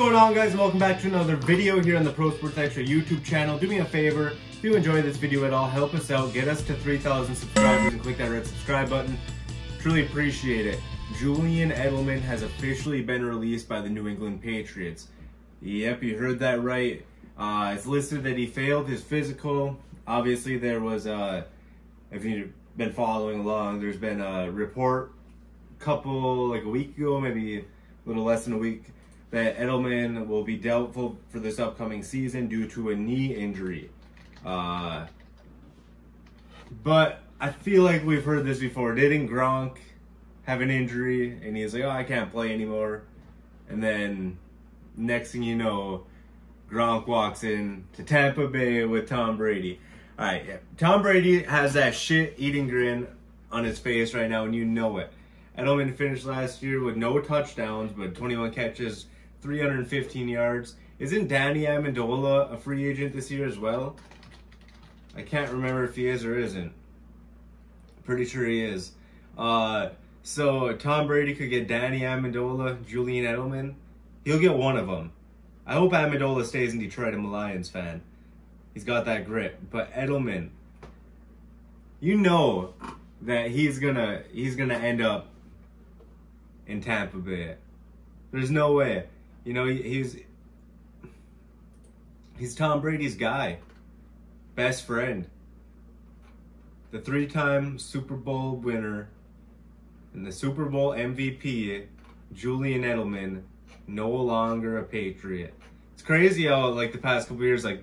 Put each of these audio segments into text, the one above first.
What's going on, guys? Welcome back to another video here on the Pro Sports Extra YouTube channel. Do me a favor, if you enjoy this video at all, help us out, get us to 3,000 subscribers and click that red subscribe button. Truly appreciate it. Julian Edelman has officially been released by the New England Patriots. Yep, you heard that right. It's listed that he failed his physical. Obviously there was, if you've been following along, there's been a report a week ago, maybe a little less than a week, that Edelman will be doubtful for this upcoming season due to a knee injury. But I feel like we've heard this before. Didn't Gronk have an injury and he's like, oh, I can't play anymore? And then next thing you know, Gronk walks in to Tampa Bay with Tom Brady. All right, yeah. Tom Brady has that shit-eating grin on his face right now, and you know it. Edelman finished last year with no touchdowns, but 21 catches, 315 yards. Isn't Danny Amendola a free agent this year as well? I can't remember if he is or isn't. Pretty sure he is. So Tom Brady could get Danny Amendola, Julian Edelman. He'll get one of them. I hope Amendola stays in Detroit. I'm a Lions fan. He's got that grit. But Edelman, you know that he's gonna end up in Tampa Bay. There's no way. You know, he's Tom Brady's guy. Best friend. The three-time Super Bowl winner and the Super Bowl MVP, Julian Edelman, no longer a Patriot. It's crazy how, like, the past couple years, like,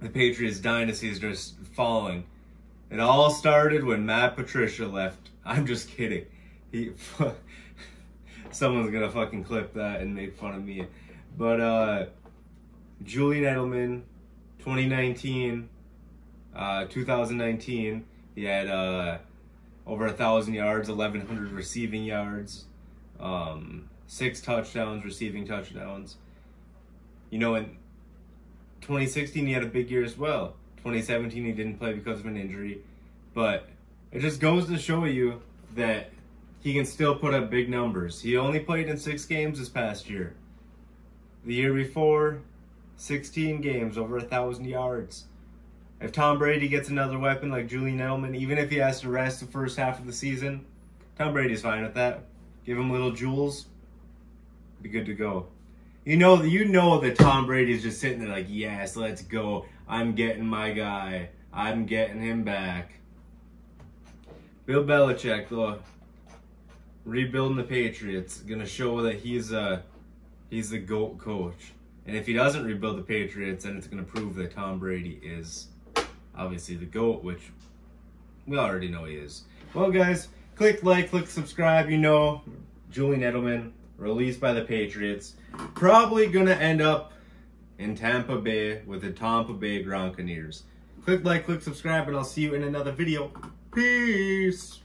the Patriots dynasty is just falling. It all started when Matt Patricia left. I'm just kidding. Someone's gonna fucking clip that and make fun of me. But Julian Edelman, 2019, he had over 1,000 yards, 1,100 receiving yards, 6 touchdowns, receiving touchdowns. You know, in 2016 he had a big year as well. 2017 he didn't play because of an injury, but it just goes to show you that he can still put up big numbers. He only played in 6 games this past year. The year before, 16 games, over 1,000 yards. If Tom Brady gets another weapon like Julian Edelman, even if he has to rest the first half of the season, Tom Brady's fine with that. Give him little jewels, be good to go. You know that Tom Brady's just sitting there like, yes, let's go. I'm getting my guy. I'm getting him back. Bill Belichick, though, rebuilding the Patriots, gonna show that he's the GOAT coach. And if he doesn't rebuild the Patriots, then it's gonna prove that Tom Brady is obviously the GOAT, which we already know he is. Well, guys, click like, click subscribe. You know, Julian Edelman released by the Patriots, probably gonna end up in Tampa Bay with the Tampa Bay Buccaneers. Click like, click subscribe, and I'll see you in another video. Peace.